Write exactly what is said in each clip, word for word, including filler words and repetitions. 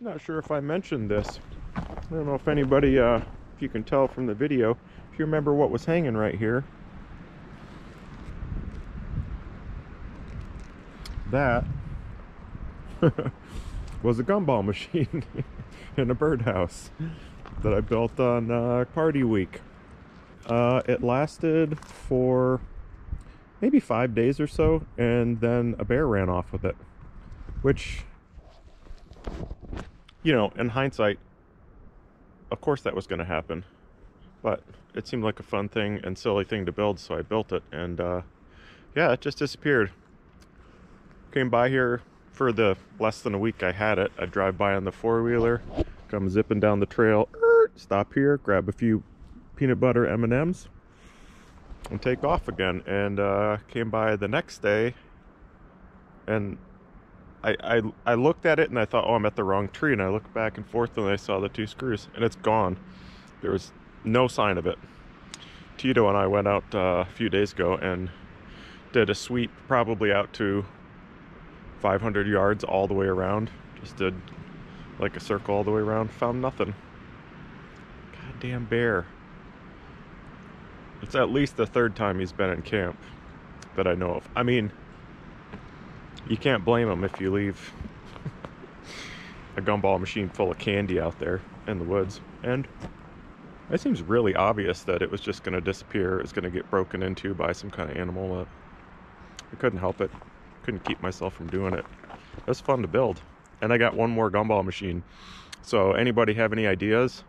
I'm not sure if I mentioned this. I don't know if anybody, uh, if you can tell from the video, if you remember what was hanging right here. That was a gumball machine in a birdhouse that I built on uh, party week. Uh, it lasted for maybe five days or so, and then a bear ran off with it, which, you know, in hindsight, of course that was going to happen, but it seemed like a fun thing and silly thing to build, so I built it, and uh, yeah, it just disappeared. Came by here for the less than a week I had it. I drive by on the four-wheeler, come zipping down the trail, er, stop here, grab a few peanut butter M and M's, and take off again. And uh, came by the next day, and I, I I looked at it and I thought, oh, I'm at the wrong tree. And I looked back and forth and I saw the two screws, and it's gone. There was no sign of it. Tito and I went out uh, a few days ago and did a sweep, probably out to five hundred yards all the way around. Just did like a circle all the way around. Found nothing. Goddamn bear. It's at least the third time he's been in camp that I know of. I mean, you can't blame him if you leave a gumball machine full of candy out there in the woods. And it seems really obvious that it was just going to disappear. It's going to get broken into by some kind of animal. Uh, I couldn't help it. Couldn't keep myself from doing it. It was fun to build. And I got one more gumball machine. So anybody have any ideas?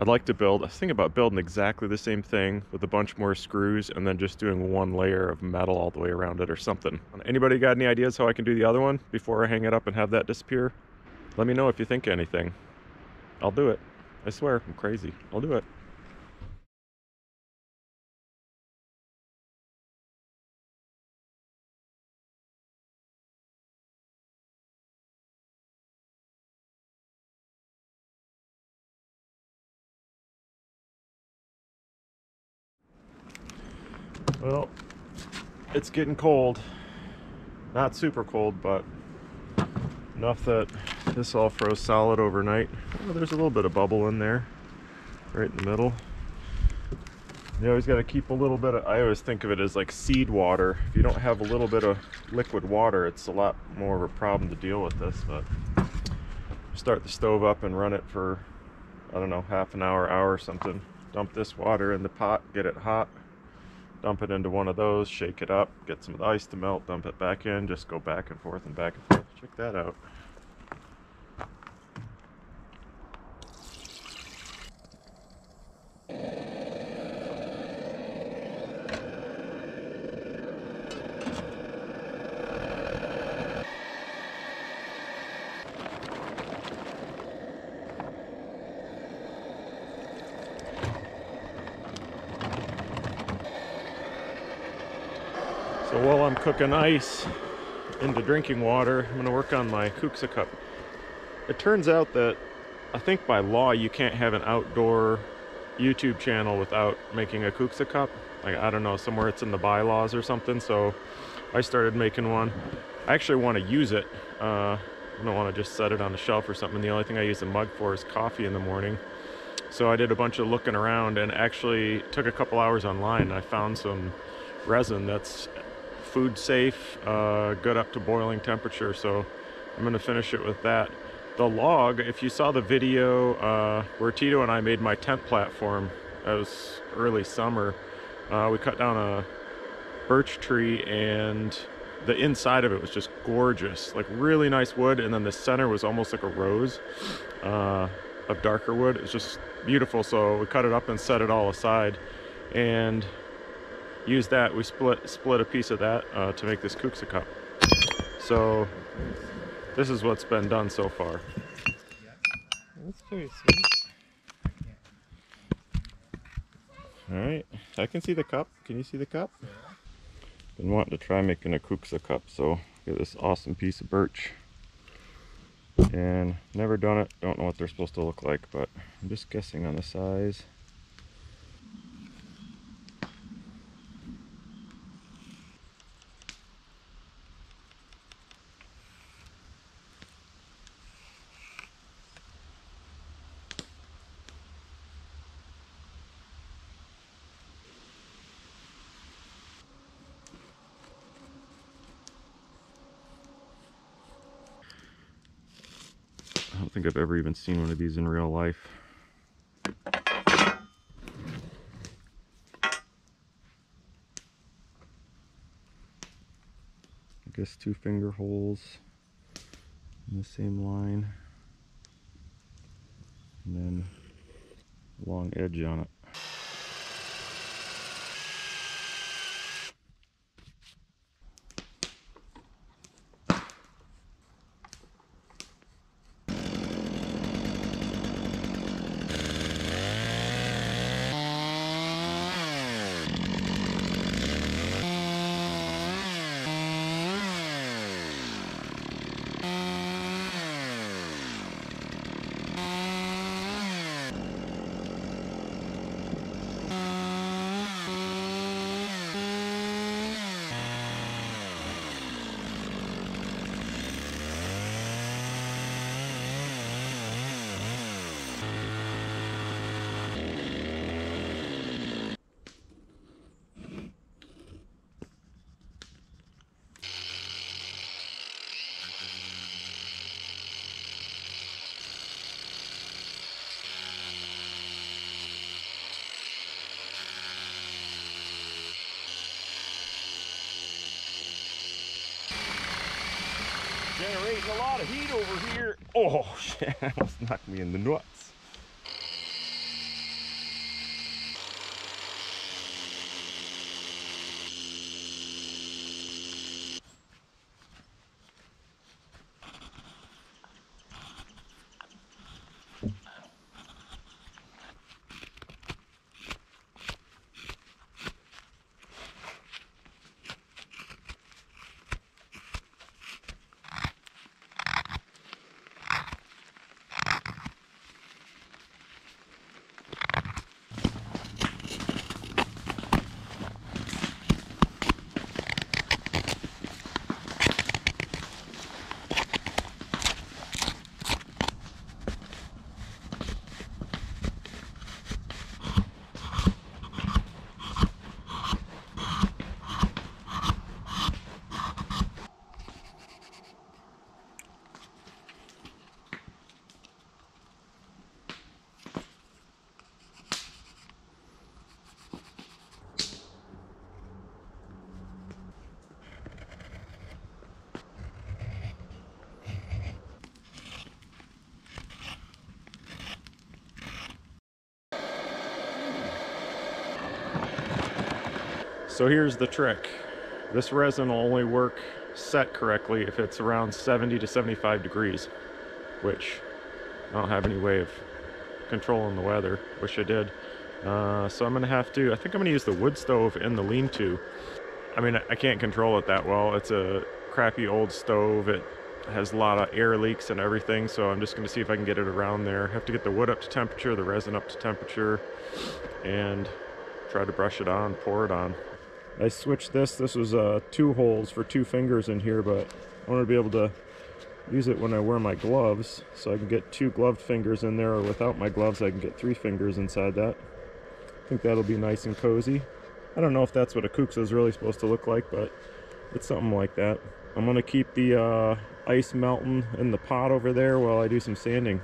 I'd like to build, I was thinking about building exactly the same thing with a bunch more screws and then just doing one layer of metal all the way around it or something. Anybody got any ideas how I can do the other one before I hang it up and have that disappear? Let me know if you think anything. I'll do it. I swear, I'm crazy. I'll do it. Well, it's getting cold. Not super cold, but enough that this all froze solid overnight. Well, there's a little bit of bubble in there, right in the middle. You always got to keep a little bit of, I always think of it as like seed water. If you don't have a little bit of liquid water, it's a lot more of a problem to deal with this, but start the stove up and run it for, I don't know, half an hour, hour or something. Dump this water in the pot, get it hot. Dump it into one of those, shake it up, get some of the ice to melt, dump it back in, just go back and forth and back and forth. Check that out. So while I'm cooking ice into drinking water, I'm going to work on my Kuksa cup. It turns out that I think by law you can't have an outdoor YouTube channel without making a Kuksa cup. Like, I don't know, somewhere it's in the bylaws or something, so I started making one. I actually want to use it. Uh, I don't want to just set it on the shelf or something. The only thing I use the mug for is coffee in the morning. So I did a bunch of looking around and actually took a couple hours online. And I found some resin that's food safe, uh, good up to boiling temperature, so I'm gonna finish it with that. The log, if you saw the video uh, where Tito and I made my tent platform, that was early summer, uh, we cut down a birch tree and the inside of it was just gorgeous, like really nice wood, and then the center was almost like a rose uh, of darker wood. It was just beautiful, so we cut it up and set it all aside and use that. We split split a piece of that uh, to make this Kuksa cup. So this is what's been done so far. That's pretty sweet. All right, I can see the cup. Can you see the cup? Been wanting to try making a Kuksa cup, so get this awesome piece of birch. And never done it. Don't know what they're supposed to look like, but I'm just guessing on the size. I don't think I've ever even seen one of these in real life. I guess two finger holes in the same line, and then a long edge on it. Generating a lot of heat over here. Oh shit, that almost knocked me in the nuts. So here's the trick. This resin will only work set correctly if it's around seventy to seventy-five degrees, which I don't have any way of controlling the weather. Wish I did. Uh, so I'm gonna have to, I think I'm gonna use the wood stove in the lean-to. I mean, I can't control it that well. It's a crappy old stove. It has a lot of air leaks and everything. So I'm just gonna see if I can get it around there. I have to get the wood up to temperature, the resin up to temperature, and try to brush it on, pour it on. I switched this, this was uh, two holes for two fingers in here, but I want to be able to use it when I wear my gloves, so I can get two gloved fingers in there, or without my gloves I can get three fingers inside that. I think that'll be nice and cozy. I don't know if that's what a Kuksa is really supposed to look like, but it's something like that. I'm going to keep the uh, ice melting in the pot over there while I do some sanding.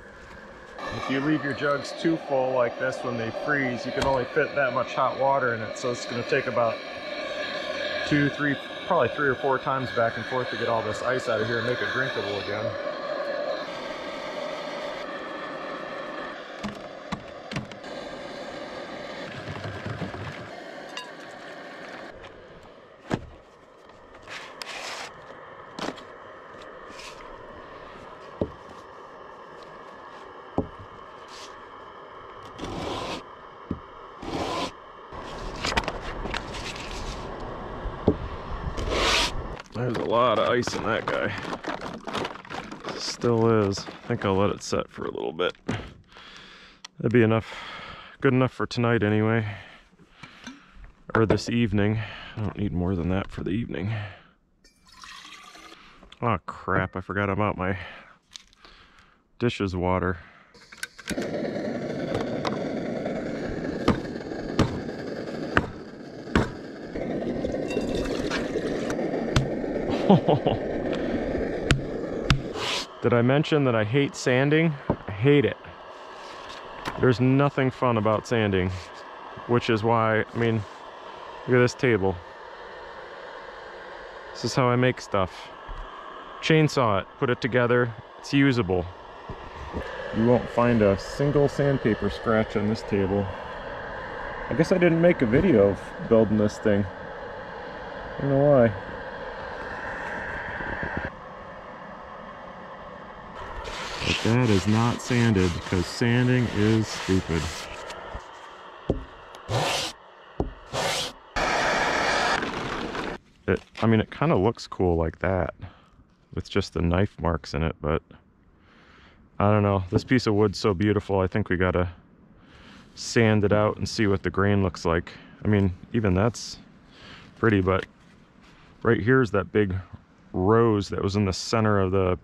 If you leave your jugs too full like this when they freeze, you can only fit that much hot water in it, so it's going to take about two, three, probably three or four times back and forth to get all this ice out of here and make it drinkable again. There's a lot of ice in that guy. Still is. I think I'll let it set for a little bit. That'd be enough. Good enough for tonight anyway. Or this evening. I don't need more than that for the evening. Oh crap, I forgot about my dishes water. Did I mention that I hate sanding? I hate it. There's nothing fun about sanding, which is why, I mean, look at this table. This is how I make stuff. Chainsaw it, put it together, it's usable. You won't find a single sandpaper scratch on this table. I guess I didn't make a video of building this thing. I don't know why. But that is not sanded, because sanding is stupid. It, I mean, it kind of looks cool like that, with just the knife marks in it, but I don't know. This piece of wood's so beautiful, I think we gotta sand it out and see what the grain looks like. I mean, even that's pretty, but right here's that big rose that was in the center of the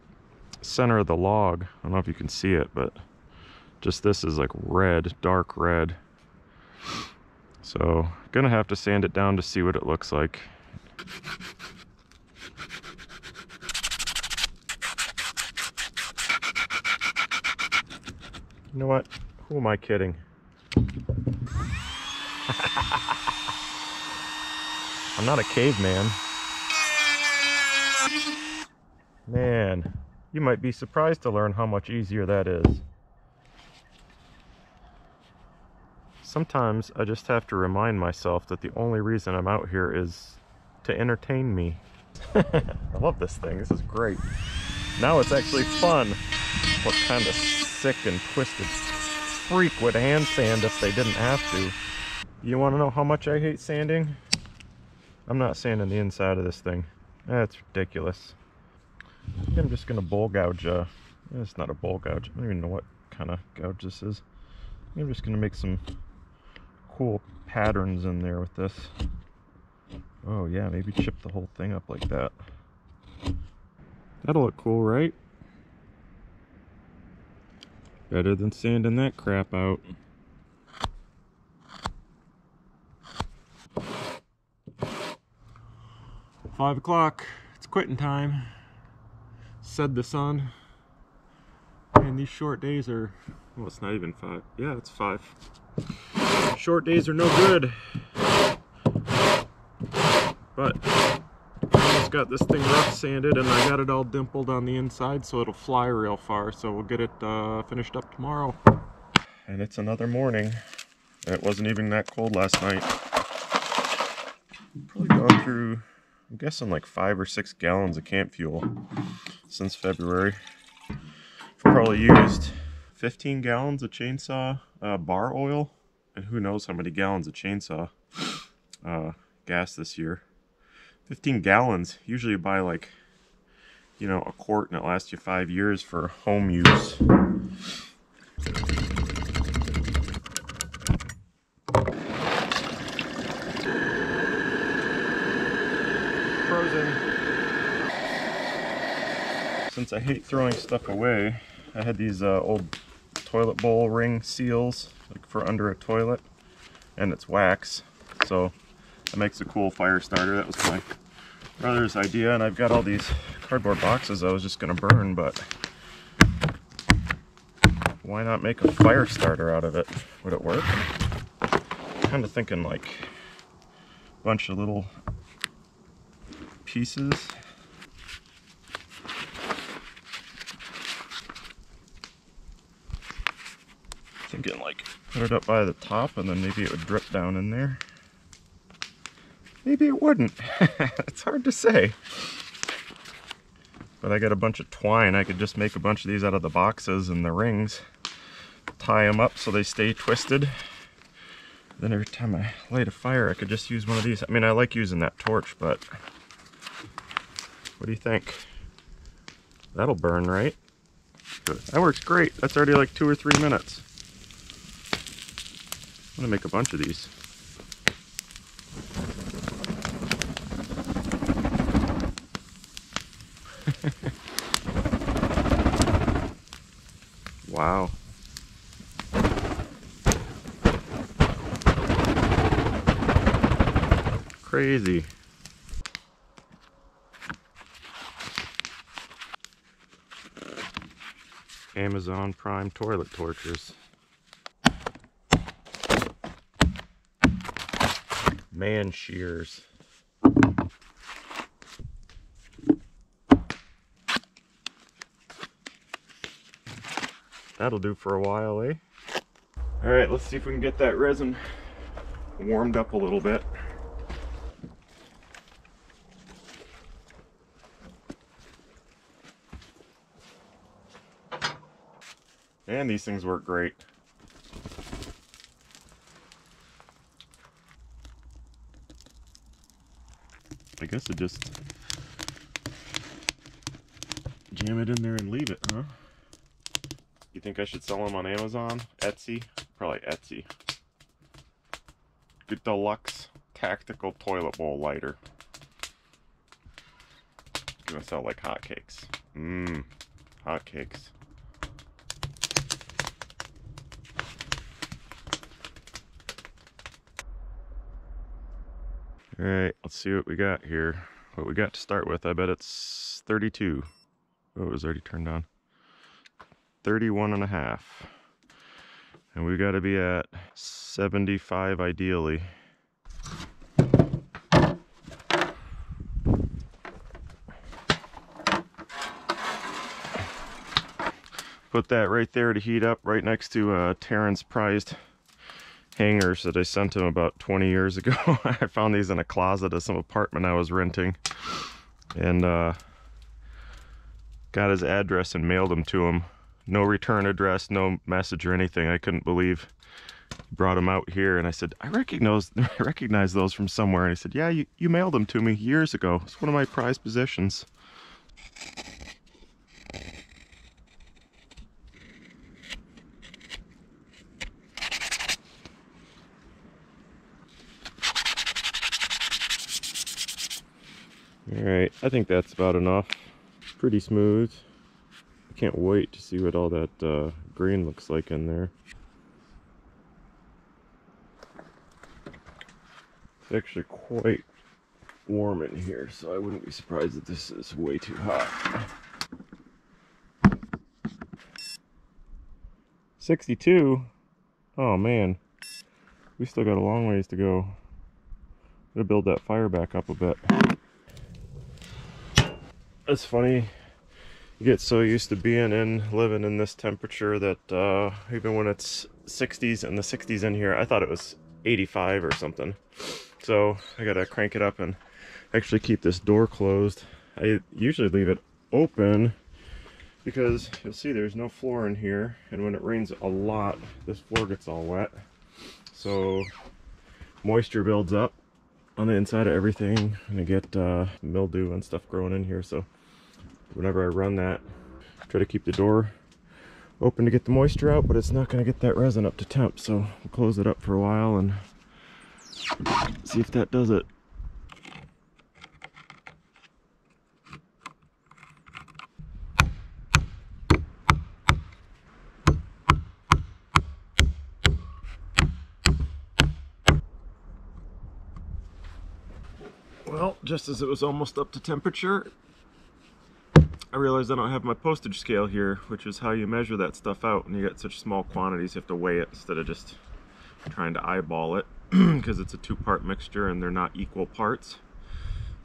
center of the log. I don't know if you can see it, but just this is like red, dark red. So gonna have to sand it down to see what it looks like. You know what? Who am I kidding? I'm not a caveman. Man, you might be surprised to learn how much easier that is. Sometimes I just have to remind myself that the only reason I'm out here is to entertain me. I love this thing. This is great. Now it's actually fun. What kind of sick and twisted freak would hand sand if they didn't have to? You want to know how much I hate sanding? I'm not sanding the inside of this thing. That's ridiculous. I think I'm just going to bowl gouge. Uh, it's not a bowl gouge. I don't even know what kind of gouge this is. I think I'm just going to make some cool patterns in there with this. Oh yeah, maybe chip the whole thing up like that. That'll look cool, right? Better than sanding that crap out. Five o'clock, it's quitting time, said the sun. And these short days are, well, it's not even five. Yeah, it's five. Short days are no good. But I just got this thing rough sanded and I got it all dimpled on the inside, so it'll fly real far. So we'll get it uh, finished up tomorrow. And it's another morning. It wasn't even that cold last night. Probably gone through, I'm guessing, like five or six gallons of camp fuel since February. I've probably used fifteen gallons of chainsaw uh, bar oil, and who knows how many gallons of chainsaw uh, gas this year. fifteen gallons, usually you buy like, you know, a quart and it lasts you five years for home use. Frozen. Since I hate throwing stuff away, I had these uh, old toilet bowl ring seals, like for under a toilet, and it's wax, so that makes a cool fire starter. That was my brother's idea, and I've got all these cardboard boxes I was just going to burn, but why not make a fire starter out of it? Would it work? I'm kind of thinking like a bunch of little pieces. Thinking like put it up by the top and then maybe it would drip down in there. Maybe it wouldn't. It's hard to say. But I got a bunch of twine. I could just make a bunch of these out of the boxes and the rings. Tie them up so they stay twisted. Then every time I light a fire, I could just use one of these. I mean, I like using that torch, but what do you think? That'll burn, right? Good. That works great. That's already like two or three minutes. I'm gonna make a bunch of these. Wow. Crazy. Amazon Prime toilet tortures. Man shears. That'll do for a while, eh? All right, let's see if we can get that resin warmed up a little bit. And these things work great. I guess I just jam it in there and leave it, huh? You think I should sell them on Amazon, Etsy? Probably Etsy. Get Deluxe Tactical Toilet Bowl Lighter. It's gonna sell like hotcakes. Mmm, hotcakes. All right, let's see what we got here. What we got to start with, I bet it's thirty-two. Oh, it was already turned on. thirty-one and a half. And we got to be at seventy-five ideally. Put that right there to heat up right next to uh, Terrence's prized hangers that I sent him about twenty years ago. I found these in a closet of some apartment I was renting, and uh, got his address and mailed them to him. No return address, no message or anything. I couldn't believe he brought them out here, and I said, I recognize, I recognize those from somewhere. And he said, yeah, you, you mailed them to me years ago. It's one of my prized possessions. All right, I think that's about enough. Pretty smooth. I can't wait to see what all that uh, green looks like in there. It's actually quite warm in here, so I wouldn't be surprised if this is way too hot. sixty-two? Oh man, we still got a long ways to go. I'm gonna build that fire back up a bit. It's funny, you get so used to being in, living in this temperature that uh, even when it's sixties, and the sixties in here, I thought it was eighty-five or something. So I gotta crank it up and actually keep this door closed. I usually leave it open because you'll see there's no floor in here, and when it rains a lot, this floor gets all wet. So moisture builds up on the inside of everything, and I get uh, mildew and stuff growing in here. So whenever I run that, try to keep the door open to get the moisture out, but it's not going to get that resin up to temp. So we'll close it up for a while and see if that does it. Well, just as it was almost up to temperature, I realized I don't have my postage scale here, which is how you measure that stuff out. And you got such small quantities, you have to weigh it instead of just trying to eyeball it, because it's a two-part mixture and they're not equal parts.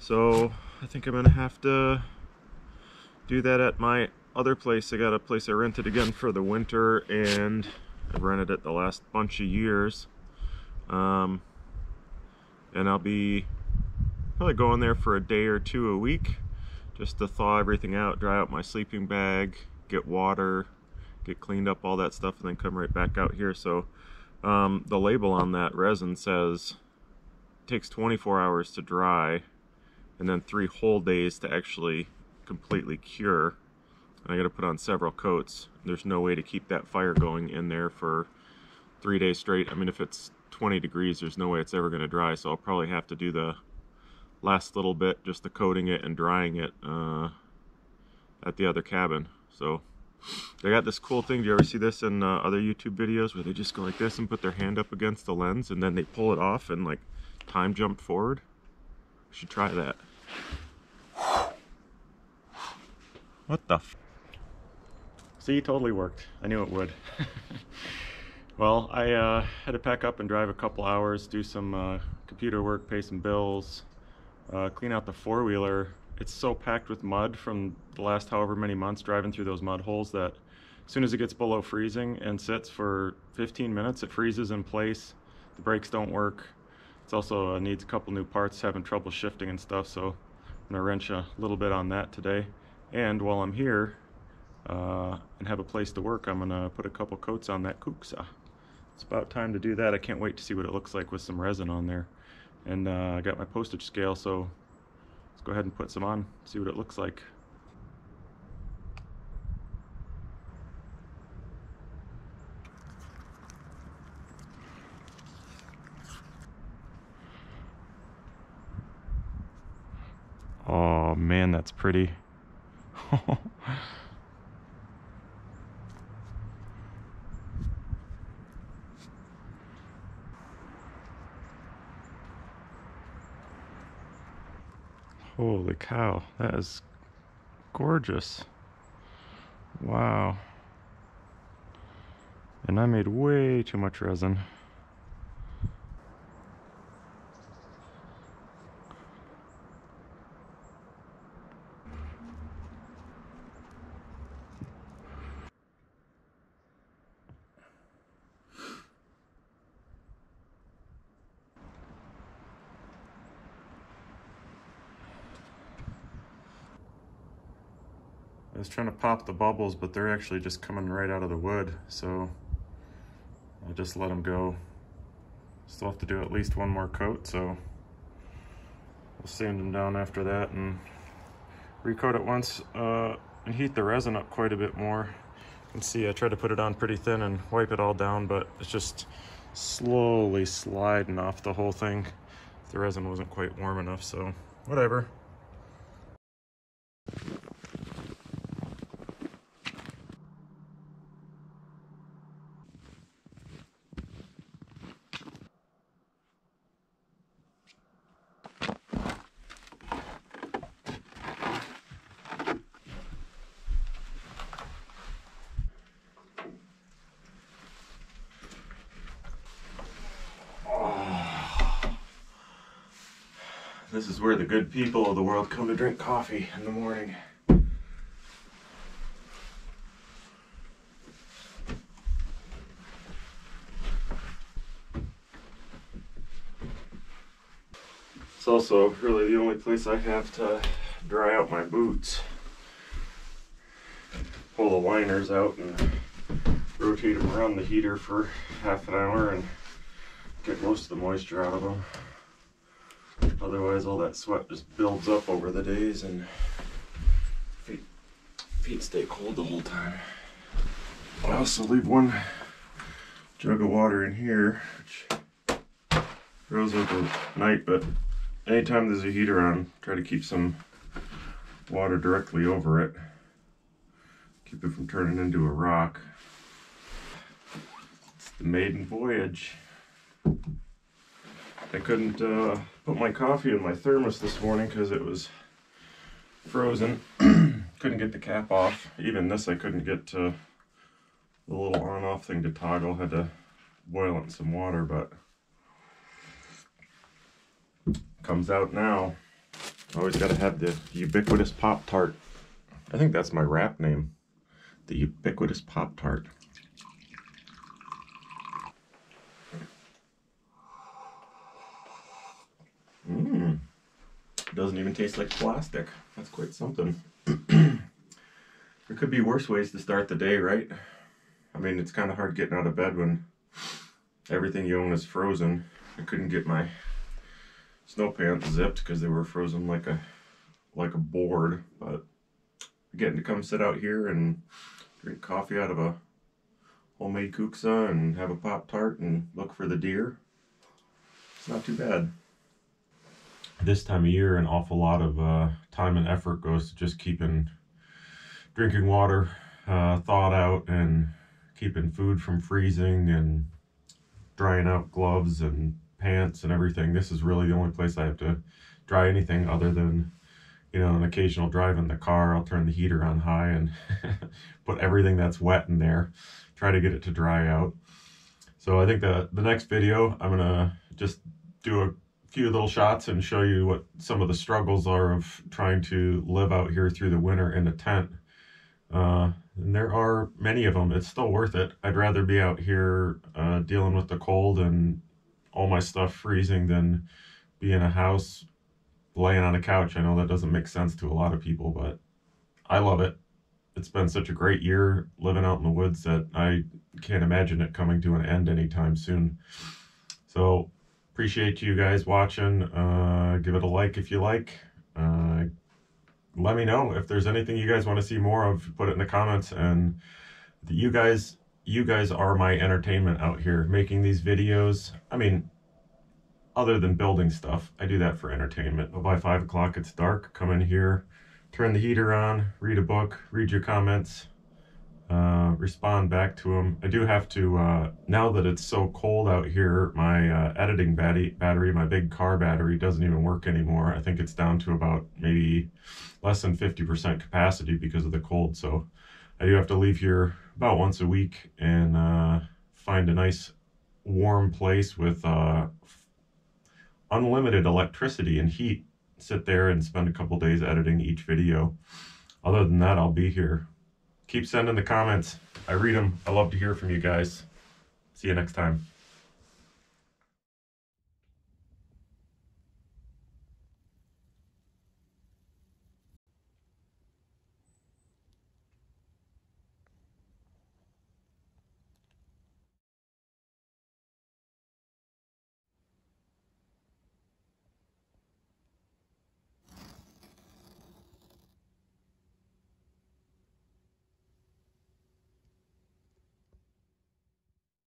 So I think I'm gonna have to do that at my other place. I got a place I rented again for the winter, and I've rented it the last bunch of years. Um, and I'll be probably going there for a day or two a week, just to thaw everything out, dry out my sleeping bag, get water, get cleaned up, all that stuff, and then come right back out here. So um, the label on that resin says it takes twenty-four hours to dry and then three whole days to actually completely cure. And I gotta put on several coats. There's no way to keep that fire going in there for three days straight. I mean, if it's twenty degrees, there's no way it's ever gonna dry, so I'll probably have to do the last little bit, just the coating it and drying it uh, at the other cabin. So they got this cool thing. Do you ever see this in uh, other YouTube videos where they just go like this and put their hand up against the lens and then they pull it off and like time jump forward? I should try that. What the f? See, totally worked. I knew it would. Well, I uh, had to pack up and drive a couple hours, do some uh, computer work, pay some bills, uh, clean out the four-wheeler. It's so packed with mud from the last however many months driving through those mud holes that as soon as it gets below freezing and sits for fifteen minutes, it freezes in place. The brakes don't work. It's also uh, needs a couple new parts, having trouble shifting and stuff, so I'm gonna wrench a little bit on that today. And while I'm here uh, and have a place to work, I'm gonna put a couple coats on that Kuksa. It's about time to do that. I can't wait to see what it looks like with some resin on there. And uh, I got my postage scale, so let's go ahead and put some on, see what it looks like. Oh man, that's pretty. Holy cow, that is gorgeous. Wow. And I made way too much resin. I was trying to pop the bubbles, but they're actually just coming right out of the wood, so I'll just let them go. Still have to do at least one more coat, so we'll sand them down after that and recoat it once uh, and heat the resin up quite a bit more. You can see I tried to put it on pretty thin and wipe it all down, but it's just slowly sliding off the whole thing. The resin wasn't quite warm enough, so whatever. This is where the good people of the world come to drink coffee in the morning. It's also really the only place I have to dry out my boots. Pull the liners out and rotate them around the heater for half an hour and get most of the moisture out of them. Otherwise all that sweat just builds up over the days and feet, feet stay cold the whole time. I also leave one jug of water in here, which grows overnight, but anytime there's a heater on, try to keep some water directly over it. Keep it from turning into a rock. It's the maiden voyage. I couldn't uh, put my coffee in my thermos this morning because it was frozen. Couldn't get the cap off. Even this I couldn't get to the little on-off thing to toggle. Had to boil it in some water, but comes out now. Always got to have the ubiquitous Pop-Tart. I think that's my rap name. The ubiquitous Pop-Tart. Mmm, doesn't even taste like plastic. That's quite something. There could be worse ways to start the day, right? I mean, it's kind of hard getting out of bed when everything you own is frozen. I couldn't get my snow pants zipped because they were frozen like a like a board, but getting to come sit out here and drink coffee out of a homemade Kuksa and have a Pop-Tart and look for the deer, it's not too bad. This time of year, an awful lot of uh, time and effort goes to just keeping drinking water uh, thawed out and keeping food from freezing and drying out gloves and pants and everything. This is really the only place I have to dry anything other than you know, an occasional drive in the car, I'll turn the heater on high and put everything that's wet in there, try to get it to dry out. So I think that the next video, I'm gonna just do a few little shots and show you what some of the struggles are of trying to live out here through the winter in a tent. Uh, and there are many of them. It's still worth it. I'd rather be out here uh, dealing with the cold and all my stuff freezing than be in a house laying on a couch. I know that doesn't make sense to a lot of people, but I love it. It's been such a great year living out in the woods that I can't imagine it coming to an end anytime soon. So appreciate you guys watching. Uh, give it a like if you like. Uh, let me know if there's anything you guys want to see more of. Put it in the comments. And the, you guys, you guys are my entertainment out here making these videos. I mean, other than building stuff, I do that for entertainment. But by five o'clock, it's dark. Come in here. Turn the heater on, read a book, read your comments, uh, respond back to them. I do have to, uh, now that it's so cold out here, my uh, editing battery, my big car battery, doesn't even work anymore. I think it's down to about maybe less than fifty percent capacity because of the cold. So I do have to leave here about once a week and uh, find a nice warm place with uh, unlimited electricity and heat. Sit there and spend a couple days editing each video. Other than that, I'll be here. Keep sending the comments. I read them. I love to hear from you guys. See you next time.